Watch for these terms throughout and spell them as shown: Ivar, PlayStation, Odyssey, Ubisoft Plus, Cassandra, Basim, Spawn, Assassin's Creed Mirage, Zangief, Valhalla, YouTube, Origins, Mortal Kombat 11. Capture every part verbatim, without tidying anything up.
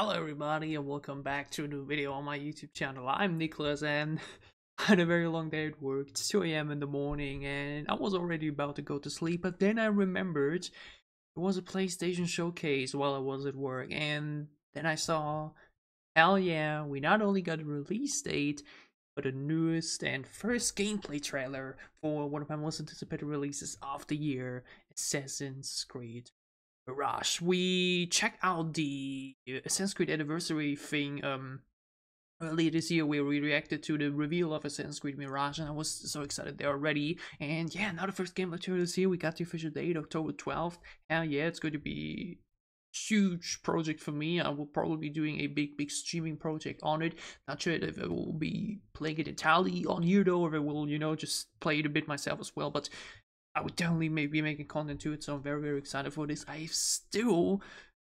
Hello everybody and welcome back to a new video on my YouTube channel. I'm Nicholas and I had a very long day at work. It's two A M in the morning and I was already about to go to sleep, but then I remembered it was a PlayStation showcase while I was at work, and then I saw, hell yeah, we not only got a release date but the newest and first gameplay trailer for one of my most anticipated releases of the year, Assassin's Creed Mirage. We checked out the Assassin's Creed anniversary thing um earlier this year where we reacted to the reveal of Assassin's Creed Mirage, and I was so excited there already. And yeah, now the first gameplay trailer this year, we got the official date, October twelfth. Hell yeah, it's going to be huge project for me. I will probably be doing a big big streaming project on it. Not sure if I will be playing it entirely on here though, or if I will, you know, just play it a bit myself as well, but I would definitely maybe making content to it, so I'm very very excited for this. I've still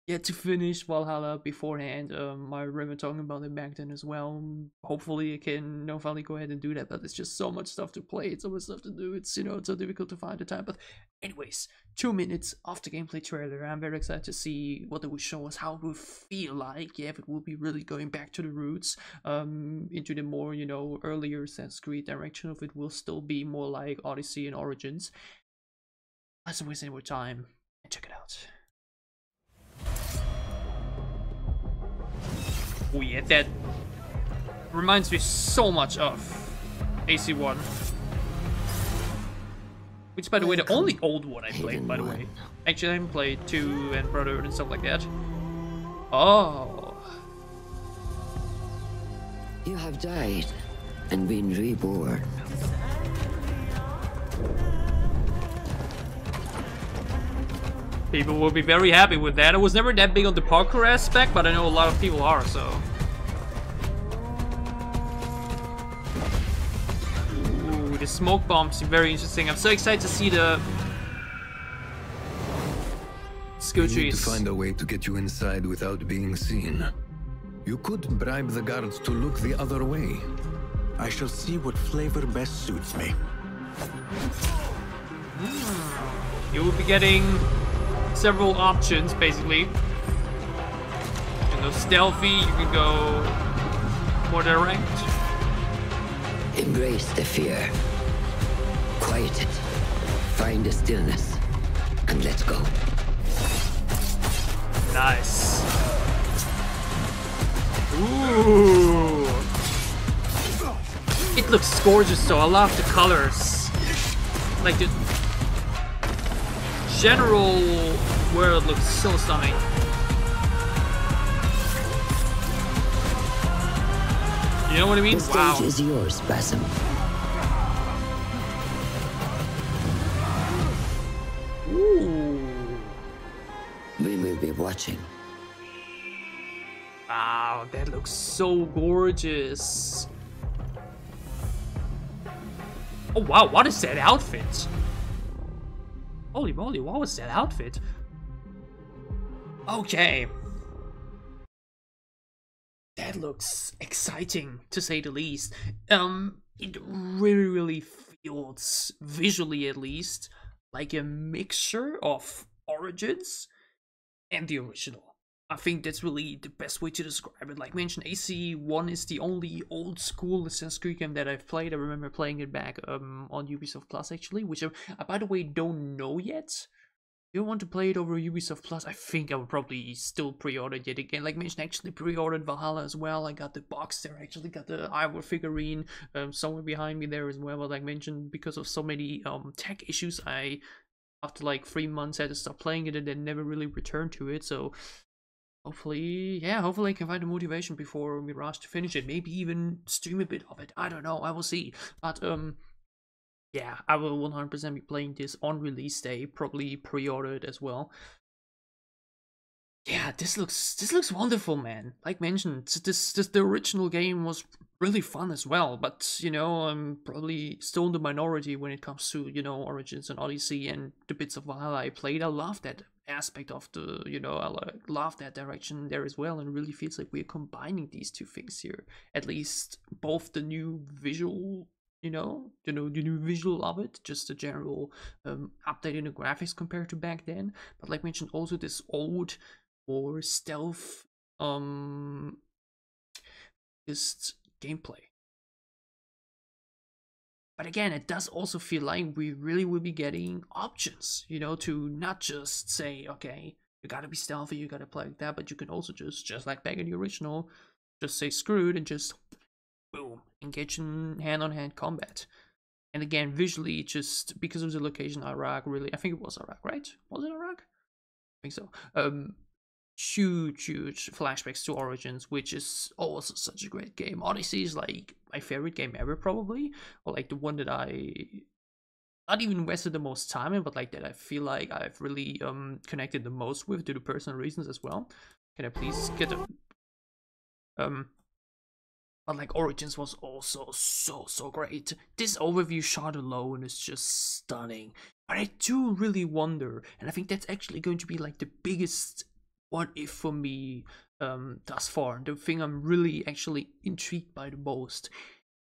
yet to finish Valhalla beforehand. Um, I remember talking about it back then as well. Hopefully I can now finally go ahead and do that, but it's just so much stuff to play, it's so much stuff to do, it's, you know, it's so difficult to find the time. But anyways, two minutes of the gameplay trailer. I'm very excited to see what they will show us, how it will feel like. Yeah, if it will be really going back to the roots, um, into the more, you know, earlier Assassin's Creed direction, if it will still be more like Odyssey and Origins. Let's not waste any more time and check it out. Oh yeah, that reminds me so much of A C one. Which, by the way, the only old one I played, by the way. Actually, I haven't played two and Brotherhood and stuff like that. Oh. You have died and been reborn. People will be very happy with that. I was never that big on the parkour aspect, but I know a lot of people are, so. Ooh, the smoke bombs are very interesting. I'm so excited to see the skill trees. We need to find a way to get you inside without being seen. You could bribe the guards to look the other way. I shall see what flavor best suits me. Mm. You will be getting several options, basically. You can go stealthy, you can go more direct. Embrace the fear. Quiet it. Find the stillness. And let's go. Nice. Ooh. It looks gorgeous though. I love the colors. Like the general world looks so stunning. You know what I mean? This wow. Stage is yours, Basim. Ooh. We will be watching. Wow, that looks so gorgeous. Oh wow, what is that outfit? Holy moly, what was that outfit? Okay. That looks exciting, to say the least. Um, it really, really feels, visually at least, like a mixture of Origins and the original. I think that's really the best way to describe it. Like mentioned, A C one is the only old school Assassin's Creed game that I've played. I remember playing it back um, on Ubisoft Plus, actually, which I, I, by the way, don't know yet. If you want to play it over Ubisoft Plus, I think I would probably still pre-order it again. Like mentioned, actually pre-ordered Valhalla as well. I got the box there, I actually got the Ivar figurine um, somewhere behind me there as well. But like mentioned, because of so many um, tech issues, I, after like three months, had to stop playing it and then never really returned to it, so. Hopefully, yeah, hopefully I can find the motivation before Mirage to finish it. Maybe even stream a bit of it. I don't know, I will see. But, um, yeah, I will one hundred percent be playing this on release day. Probably pre-ordered as well. Yeah, this looks this looks wonderful, man. Like mentioned, this, this the original game was really fun as well. But, you know, I'm probably still in the minority when it comes to, you know, Origins and Odyssey and the bits of Valhalla I played. I love that aspect of the, you know, I love that direction there as well, and really feels like we're combining these two things here, at least both the new visual, you know, you know, the new visual of it, just the general um, update in the graphics compared to back then, but like mentioned also this old more stealth um is gameplay. But again, it does also feel like we really will be getting options, you know, to not just say, okay, you gotta be stealthy, you gotta play like that, but you can also just, just like back in the original, just say screwed and just, boom, engage in hand-on-hand combat. And again, visually, just because of the location, Iraq really, I think it was Iraq, right? Was it Iraq? I think so. Um, huge, huge flashbacks to Origins, which is also such a great game. Odyssey is like my favorite game ever, probably, or like the one that I not even invested the most time in, but like that I feel like I've really um connected the most with due to personal reasons as well. Can I please get a um? But like Origins was also so so great. This overview shot alone is just stunning. But I do really wonder, and I think that's actually going to be like the biggest what if for me um thus far, the thing I'm really actually intrigued by the most,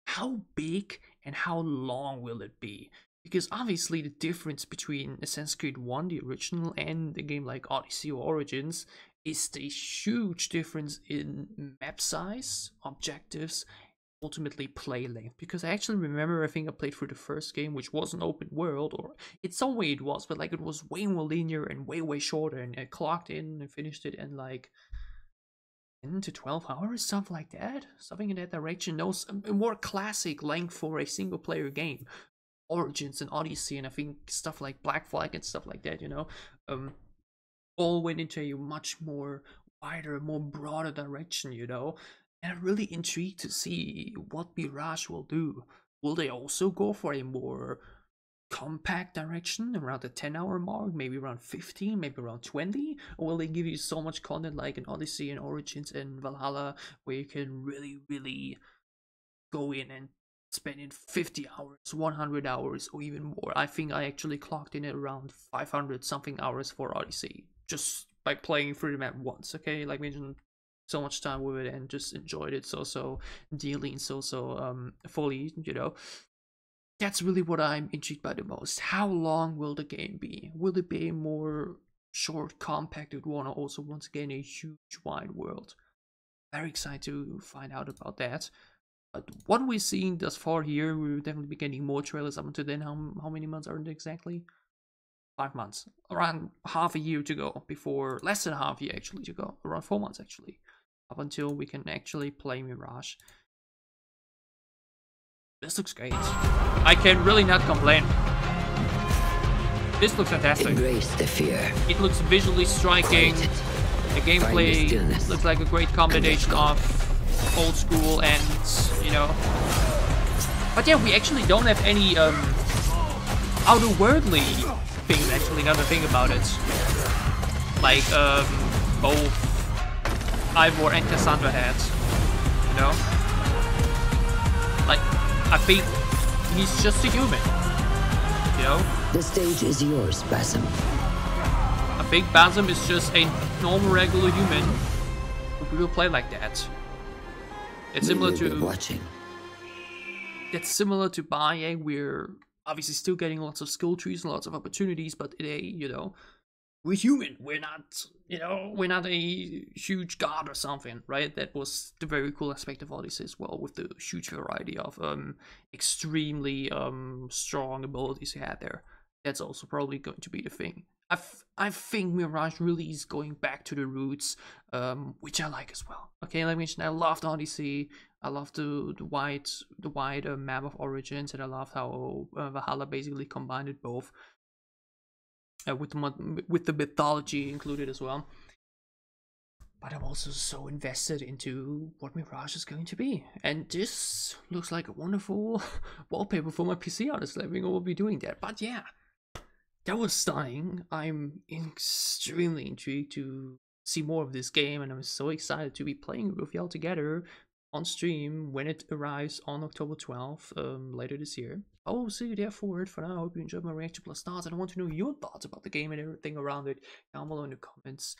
how big and how long will it be? Because obviously the difference between Assassin's Creed one, the original, and a game like Odyssey or Origins is the huge difference in map size, objectives, ultimately play length. Because I actually remember, I think I played through the first game, which was an open world, or in some way it was, but like it was way more linear and way way shorter, and I clocked in and finished it in like ten to twelve hours, something like that, something in that direction. No, a more classic length for a single player game, Origins and Odyssey, and I think stuff like Black Flag and stuff like that, you know, um all went into a much more wider, more broader direction, you know. And I'm really intrigued to see what Mirage will do. Will they also go for a more compact direction around the ten hour mark, maybe around fifteen, maybe around twenty? Or will they give you so much content like in Odyssey and Origins and Valhalla, where you can really, really go in and spend in fifty hours, one hundred hours, or even more? I think I actually clocked in at around five hundred something hours for Odyssey, just by playing through the map once, okay? Like, imagine so much time with it and just enjoyed it so so dearly and so so um fully, you know. That's really what I'm intrigued by the most. How long will the game be? Will it be a more short, compacted one, or also once again a huge wide world? Very excited to find out about that. But what we're seeing thus far here, we'll definitely be getting more trailers up until then. How how many months are it exactly? Five months. Around half a year to go before, less than half a year actually to go. Around four months actually. Up until we can actually play Mirage. This looks great. I can really not complain. This looks fantastic. Embrace the fear. It looks visually striking. The gameplay looks like a great combination of old school and, you know. But yeah, we actually don't have any um, outer-worldly things actually, another thing about it. Like um, both Ivar and Cassandra had, you know? Like, I think he's just a human, you know? The stage is yours, Basim. I think Basim is just a normal, regular human who will play like that. It's similar to... watching. It's similar to Baye, we're obviously still getting lots of skill trees and lots of opportunities, but it ain't, you know... We're human, we're not, you know, we're not a huge god or something, right? That was the very cool aspect of Odyssey as well, with the huge variety of um, extremely um, strong abilities you had there. That's also probably going to be the thing. I, f I think Mirage really is going back to the roots, um, which I like as well. Okay, like I mentioned, I loved Odyssey, I loved the, the wide, the wide uh, map of Origins, and I loved how uh, Valhalla basically combined both. Uh, with the with the mythology included as well. But I'm also so invested into what Mirage is going to be, and this looks like a wonderful wallpaper for my P C. Honestly, I think I will be doing that. But yeah, that was stunning. I'm extremely intrigued to see more of this game, and I'm so excited to be playing with y'all together on stream when it arrives on October twelfth, um, later this year. I will see you there for it. For now, I hope you enjoyed my reaction plus thoughts, and I want to know your thoughts about the game and everything around it down below in the comments.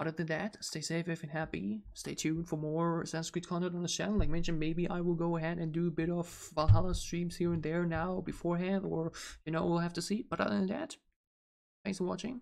Other than that, stay safe and happy. Stay tuned for more Assassin's Creed content on the channel. Like mentioned, maybe I will go ahead and do a bit of Valhalla streams here and there now beforehand, or, you know, we'll have to see. But other than that, thanks for watching.